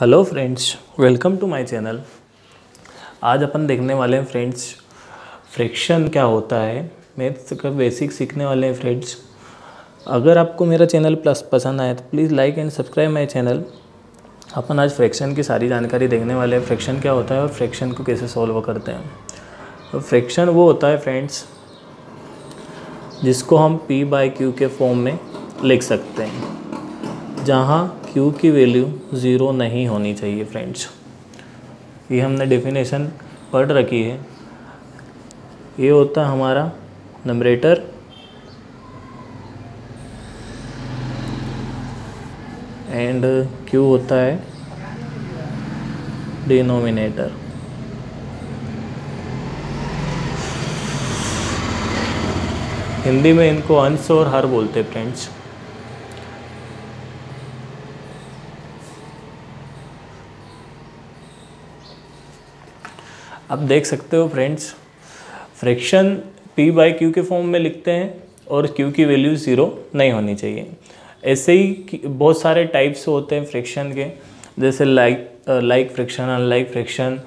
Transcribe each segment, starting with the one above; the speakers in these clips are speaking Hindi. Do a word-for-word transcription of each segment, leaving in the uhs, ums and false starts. Hello friends, welcome to my channel. आज अपन देखने वाले हैं फ्रेंड्स फ्रैक्शन क्या होता है, मैथ्स का बेसिक सीखने वाले हैं फ्रेंड्स। अगर आपको मेरा चैनल प्लस पसंद आए तो please like and subscribe my channel. अपन आज फ्रैक्शन की सारी जानकारी देखने वाले हैं, फ्रैक्शन क्या होता है और फ्रैक्शन को कैसे सॉल्व करते हैं। तो फ्रैक्शन वो होता है फ्रेंड्स जिसको हम पी बाई क्यू के फॉर्म में लिख सकते हैं, जहाँ Q की वैल्यू ज़ीरो नहीं होनी चाहिए फ्रेंड्स। ये हमने डेफिनेशन पढ़ रखी है। ये होता है हमारा न्यूमरेटर एंड Q होता है डिनोमिनेटर। हिंदी में इनको अंश और हर बोलते हैं फ्रेंड्स। आप देख सकते हो friends, fraction P by Q के फॉर्म में लिखते हैं और क्यू की वैल्यू ज़ीरो नहीं होनी चाहिए। ऐसे ही बहुत सारे टाइप्स होते हैं फ्रैक्शन के, जैसे like like fraction, unlike fraction,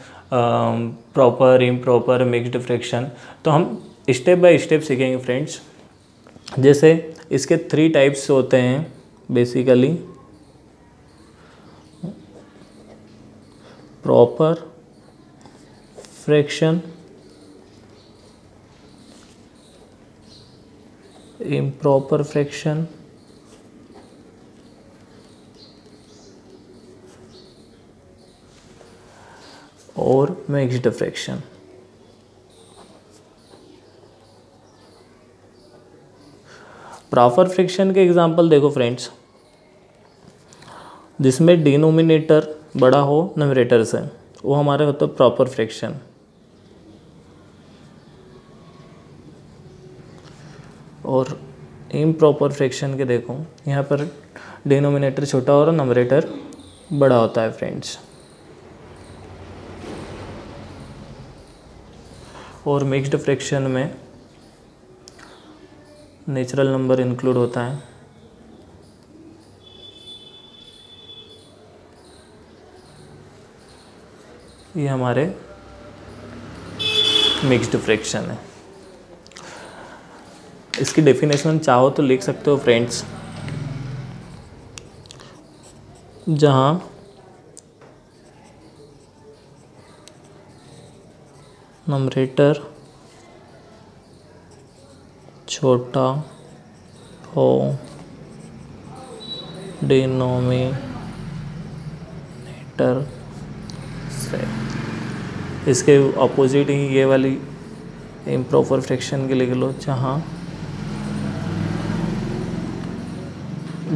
proper, improper, mixed fraction. तो हम स्टेप बाय स्टेप सीखेंगे फ्रेंड्स। जैसे इसके थ्री टाइप्स होते हैं basically, proper fraction, improper fraction और मिक्स्ड फ्रैक्शन। प्रॉपर फ्रैक्शन के एग्जांपल देखो फ्रेंड्स, जिसमें डिनोमिनेटर बड़ा हो न्यूमरेटर से, वो हमारे होता है प्रॉपर फ्रैक्शन। और इम्प्रॉपर फ्रैक्शन के देखो, यहाँ पर डिनोमिनेटर छोटा और न्यूमरेटर बड़ा होता है फ्रेंड्स। और मिक्स्ड फ्रैक्शन में नेचुरल नंबर इंक्लूड होता है। ये हमारे मिक्स्ड फ्रैक्शन है। इसकी डेफिनेशन चाहो तो लिख सकते हो फ्रेंड्स, जहाँ न्यूमरेटर छोटा हो डिनोमिनेटर से। इसके अपोजिट ही ये वाली इम्प्रॉपर फ्रैक्शन के लिख लो, जहाँ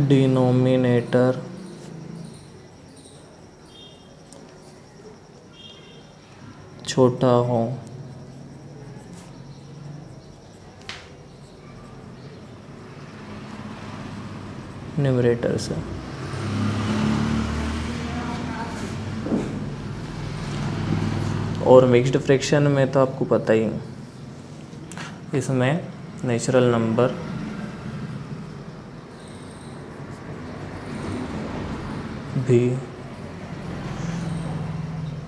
डिनोमिनेटर छोटा हो न्यूमरेटर से। और मिक्स्ड फ्रैक्शन में तो आपको पता ही, इसमें नेचुरल नंबर भी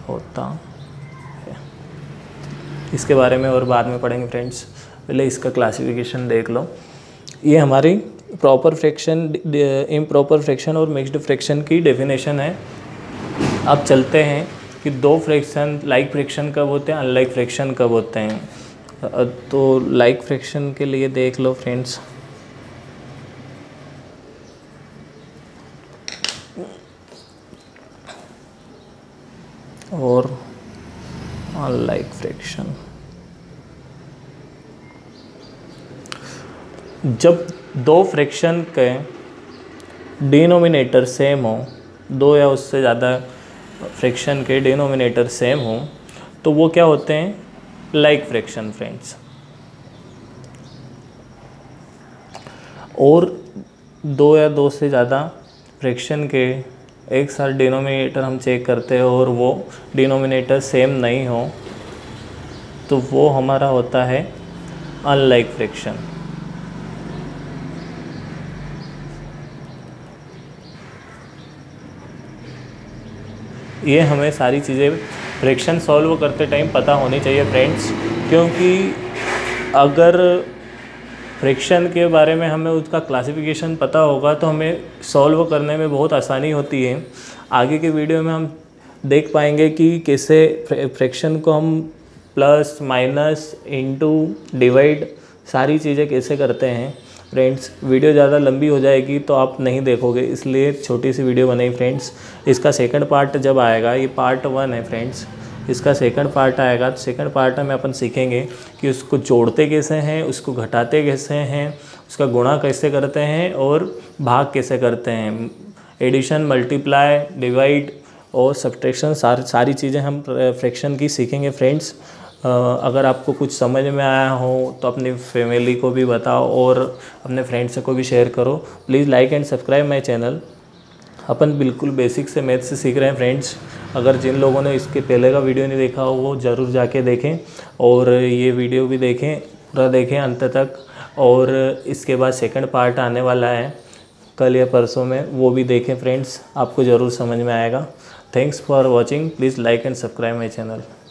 होता है। इसके बारे में और बाद में पढ़ेंगे फ्रेंड्स, पहले इसका क्लासिफिकेशन देख लो। ये हमारी प्रॉपर फ्रैक्शन, इम्प्रॉपर फ्रैक्शन और मिक्स्ड फ्रैक्शन की डेफिनेशन है। अब चलते हैं कि दो फ्रैक्शन, लाइक फ्रैक्शन कब होते हैं, अनलाइक फ्रैक्शन कब होते हैं। तो लाइक फ्रैक्शन के लिए देख लो फ्रेंड्स, और अनलाइक फ्रैक्शन जब दो फ्रैक्शन के डिनोमिनेटर सेम हो, दो या उससे ज़्यादा फ्रैक्शन के डिनोमिनेटर सेम हो, तो वो क्या होते हैं लाइक फ्रैक्शन फ्रेंड्स। और दो या दो से ज़्यादा फ्रैक्शन के एक साथ डिनोमिनेटर हम चेक करते हैं और वो डिनोमिनेटर सेम नहीं हो, तो वो हमारा होता है अनलाइक फ्रैक्शन। ये हमें सारी चीज़ें फ्रैक्शन सॉल्व करते टाइम पता होनी चाहिए फ्रेंड्स, क्योंकि अगर फ्रैक्शन के बारे में हमें उसका क्लासिफिकेशन पता होगा तो हमें सॉल्व करने में बहुत आसानी होती है। आगे के वीडियो में हम देख पाएंगे कि कैसे फ्रैक्शन को हम प्लस माइनस इनटू डिवाइड सारी चीज़ें कैसे करते हैं। फ्रेंड्स वीडियो ज़्यादा लंबी हो जाएगी तो आप नहीं देखोगे, इसलिए छोटी सी वीडियो बनाई फ्रेंड्स। इसका सेकंड पार्ट जब आएगा, ये पार्ट वन है फ्रेंड्स, इसका सेकंड पार्ट आएगा तो सेकंड पार्ट में अपन सीखेंगे कि उसको जोड़ते कैसे हैं, उसको घटाते कैसे हैं, उसका गुणा कैसे करते हैं और भाग कैसे करते हैं। एडिशन, मल्टीप्लाई, डिवाइड और सब्ट्रैक्शन सार, सारी चीज़ें हम फ्रैक्शन की सीखेंगे फ्रेंड्स। अगर आपको कुछ समझ में आया हो तो अपनी फैमिली को भी बताओ और अपने फ्रेंड्स को भी शेयर करो। Please like and subscribe my channel. अपन बिल्कुल बेसिक से मैथ से सीख रहे हैं फ्रेंड्स। अगर जिन लोगों ने इसके पहले का वीडियो नहीं देखा हो वो ज़रूर जाके देखें और ये वीडियो भी देखें, पूरा देखें अंत तक। और इसके बाद सेकेंड पार्ट आने वाला है कल या परसों में, वो भी देखें फ्रेंड्स, आपको ज़रूर समझ में आएगा। Thanks for watching. Please like and subscribe my channel.